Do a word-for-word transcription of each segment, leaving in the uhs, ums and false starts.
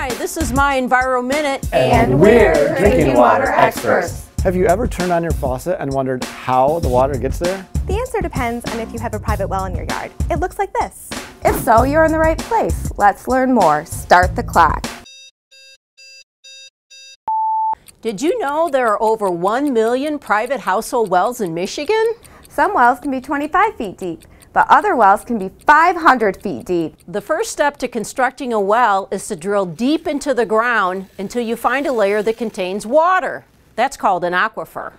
Hi, this is My EnviroMinute, and, and we're, we're drinking water experts. Have you ever turned on your faucet and wondered how the water gets there? The answer depends on if you have a private well in your yard. It looks like this. If so, you're in the right place. Let's learn more. Start the clock. Did you know there are over one million private household wells in Michigan? Some wells can be twenty-five feet deep, but other wells can be five hundred feet deep. The first step to constructing a well is to drill deep into the ground until you find a layer that contains water. That's called an aquifer.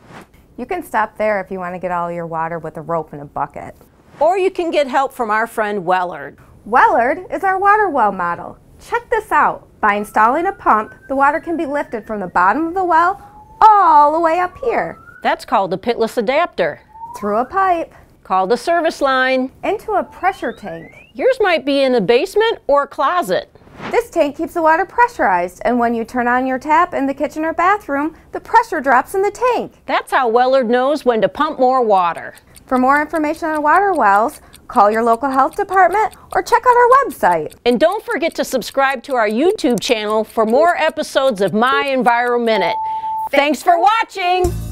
You can stop there if you want to get all your water with a rope and a bucket. Or you can get help from our friend Wellard. Wellard is our water well model. Check this out. By installing a pump, the water can be lifted from the bottom of the well all the way up here. That's called a pitless adapter. Through a pipe, called a service line, into a pressure tank. Yours might be in a basement or a closet. This tank keeps the water pressurized, and when you turn on your tap in the kitchen or bathroom, the pressure drops in the tank. That's how Wellard knows when to pump more water. For more information on water wells, call your local health department or check out our website. And don't forget to subscribe to our YouTube channel for more episodes of My EnviroMinute. Thanks for watching!